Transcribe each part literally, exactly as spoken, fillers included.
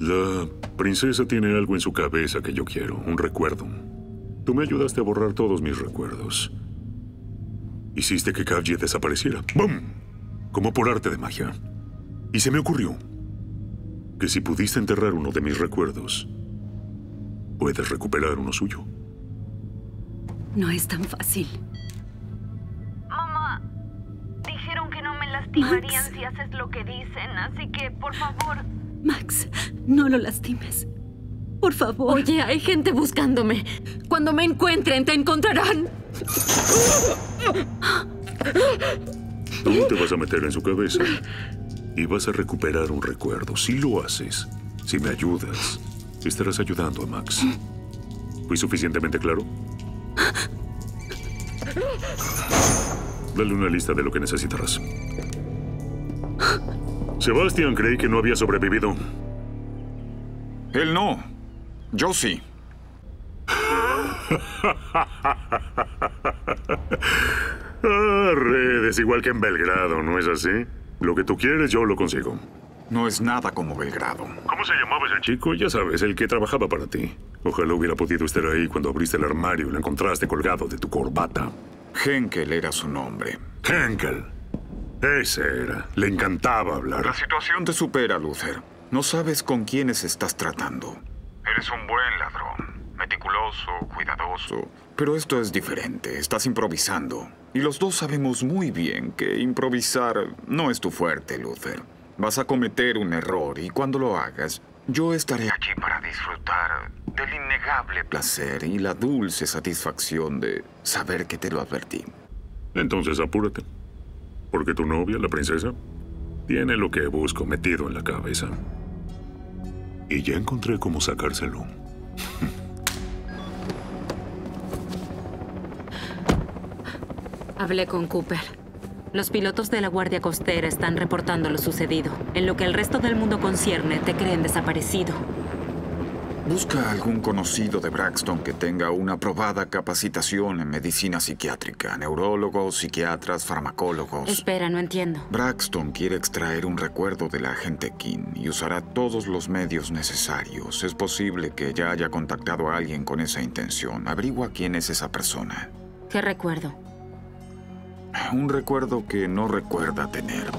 La princesa tiene algo en su cabeza que yo quiero, un recuerdo. Tú me ayudaste a borrar todos mis recuerdos. Hiciste que Kafji desapareciera. ¡Bum! Como por arte de magia. Y se me ocurrió que si pudiste enterrar uno de mis recuerdos, puedes recuperar uno suyo. No es tan fácil. Mamá, dijeron que no me lastimarían si haces lo que dicen, así que, por favor... Max, no lo lastimes. Por favor. Oye, hay gente buscándome. Cuando me encuentren, te encontrarán. Tú te vas a meter en su cabeza y vas a recuperar un recuerdo. Si lo haces, si me ayudas, estarás ayudando a Max. ¿Fui suficientemente claro? Dale una lista de lo que necesitarás. Sebastián, creí que no había sobrevivido. Él no. Yo sí. Ah, redes, igual que en Belgrado, ¿no es así? Lo que tú quieres, yo lo consigo. No es nada como Belgrado. ¿Cómo se llamaba ese chico? Ya sabes, el que trabajaba para ti. Ojalá hubiera podido estar ahí cuando abriste el armario y lo encontraste colgado de tu corbata. Henkel era su nombre. Henkel. Ese era. Le encantaba hablar. La situación te supera, Luther. No sabes con quiénes estás tratando. Eres un buen ladrón. Meticuloso, cuidadoso. Pero esto es diferente. Estás improvisando. Y los dos sabemos muy bien que improvisar no es tu fuerte, Luther. Vas a cometer un error y cuando lo hagas, yo estaré allí para disfrutar del innegable placer y la dulce satisfacción de saber que te lo advertí. Entonces apúrate, porque tu novia, la princesa, tiene lo que busco metido en la cabeza. Y ya encontré cómo sacárselo. Hablé con Cooper. Los pilotos de la Guardia Costera están reportando lo sucedido. En lo que el resto del mundo concierne, te creen desaparecido. Busca algún conocido de Braxton que tenga una aprobada capacitación en medicina psiquiátrica. Neurólogos, psiquiatras, farmacólogos... Espera, no entiendo. Braxton quiere extraer un recuerdo de la agente Keen y usará todos los medios necesarios. Es posible que ya haya contactado a alguien con esa intención. Averigua quién es esa persona. ¿Qué recuerdo? Un recuerdo que no recuerda tener.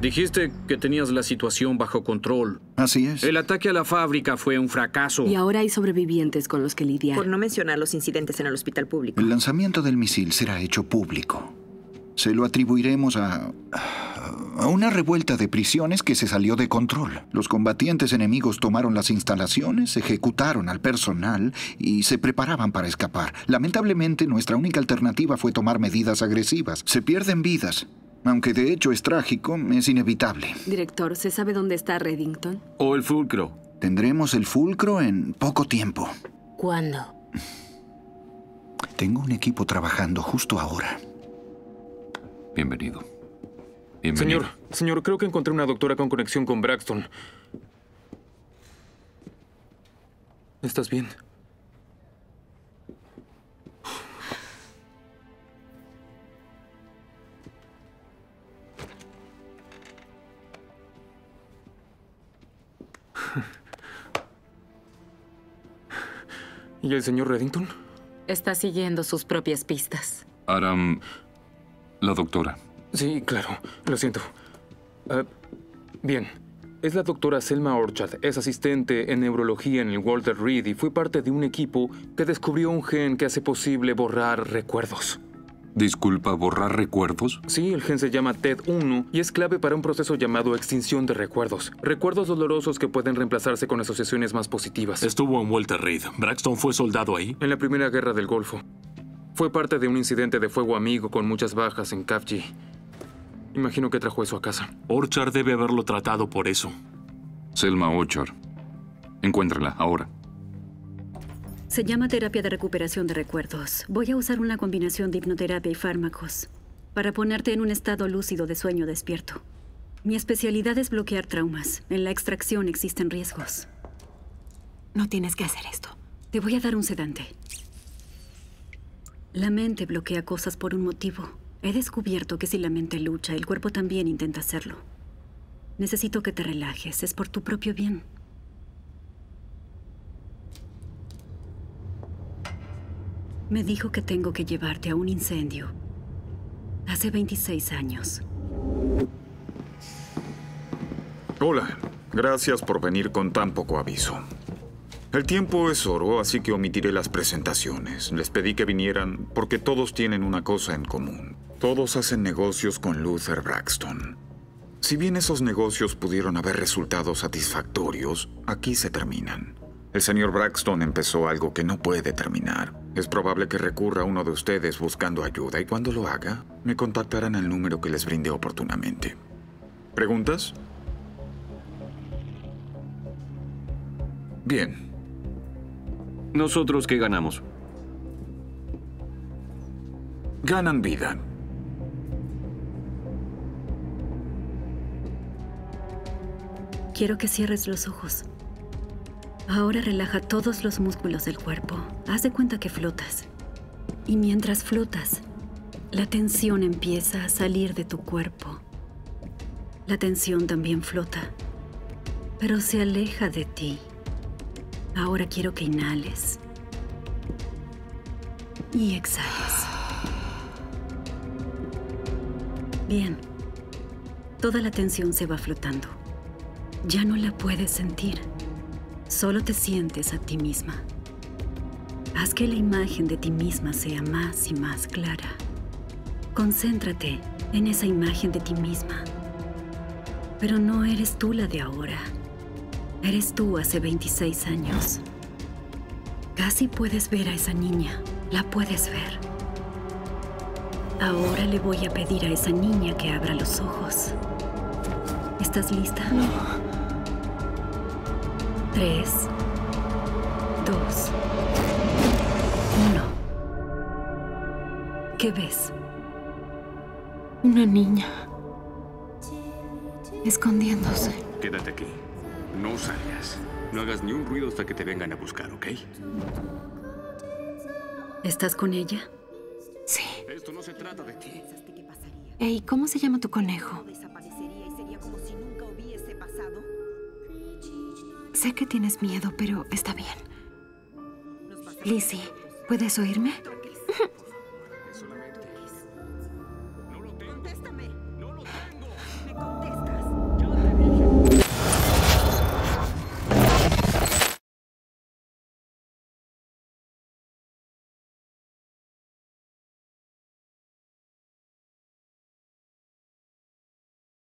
Dijiste que tenías la situación bajo control. Así es. El ataque a la fábrica fue un fracaso. Y ahora hay sobrevivientes con los que lidiar. Por no mencionar los incidentes en el hospital público. El lanzamiento del misil será hecho público. Se lo atribuiremos a... a una revuelta de prisiones que se salió de control. Los combatientes enemigos tomaron las instalaciones, ejecutaron al personal y se preparaban para escapar. Lamentablemente, nuestra única alternativa fue tomar medidas agresivas. Se pierden vidas. Aunque de hecho es trágico, es inevitable. Director, ¿se sabe dónde está Reddington? O el fulcro. Tendremos el fulcro en poco tiempo. ¿Cuándo? Tengo un equipo trabajando justo ahora. Bienvenido. Bienvenido. Señor, señor, creo que encontré una doctora con conexión con Braxton. ¿Estás bien? ¿Y el señor Reddington? Está siguiendo sus propias pistas. Aram, la doctora. Sí, claro. Lo siento. Uh, bien. Es la doctora Selma Orchard. Es asistente en neurología en el Walter Reed y fue parte de un equipo que descubrió un gen que hace posible borrar recuerdos. Disculpa, ¿borrar recuerdos? Sí, el gen se llama T E D uno y es clave para un proceso llamado extinción de recuerdos. Recuerdos dolorosos que pueden reemplazarse con asociaciones más positivas. Estuvo en Walter Reed. ¿Braxton fue soldado ahí? En la Primera Guerra del Golfo. Fue parte de un incidente de fuego amigo con muchas bajas en Kafji. Imagino que trajo eso a casa. Orchard debe haberlo tratado por eso. Selma Orchard. Encuéntrala, ahora. Se llama terapia de recuperación de recuerdos. Voy a usar una combinación de hipnoterapia y fármacos para ponerte en un estado lúcido de sueño despierto. Mi especialidad es bloquear traumas. En la extracción existen riesgos. No tienes que hacer esto. Te voy a dar un sedante. La mente bloquea cosas por un motivo. He descubierto que si la mente lucha, el cuerpo también intenta hacerlo. Necesito que te relajes. Es por tu propio bien. Me dijo que tengo que llevarte a un incendio. Hace veintiséis años. Hola. Gracias por venir con tan poco aviso. El tiempo es oro, así que omitiré las presentaciones. Les pedí que vinieran porque todos tienen una cosa en común. Todos hacen negocios con Luther Braxton. Si bien esos negocios pudieron haber resultado satisfactorios, aquí se terminan. El señor Braxton empezó algo que no puede terminar. Es probable que recurra a uno de ustedes buscando ayuda y cuando lo haga, me contactarán al número que les brindé oportunamente. ¿Preguntas? Bien. ¿Nosotros qué ganamos? Ganan vida. Quiero que cierres los ojos. Ahora relaja todos los músculos del cuerpo. Haz de cuenta que flotas. Y mientras flotas, la tensión empieza a salir de tu cuerpo. La tensión también flota, pero se aleja de ti. Ahora quiero que inhales y exhales. Bien. Toda la tensión se va flotando. Ya no la puedes sentir. Solo te sientes a ti misma. Haz que la imagen de ti misma sea más y más clara. Concéntrate en esa imagen de ti misma. Pero no eres tú la de ahora. Eres tú hace veintiséis años. Casi puedes ver a esa niña. La puedes ver. Ahora le voy a pedir a esa niña que abra los ojos. ¿Estás lista? No. Tres, dos, uno. ¿Qué ves? Una niña. Escondiéndose. Quédate aquí. No salgas. No hagas ni un ruido hasta que te vengan a buscar, ¿ok? ¿Estás con ella? Sí. Esto no se trata de ti. Ey, ¿cómo se llama tu conejo? Desaparecería y sería como si nunca hubiese pasado. Sé que tienes miedo, pero está bien. Lizzie, ¿puedes oírme?